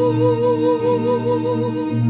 Oh,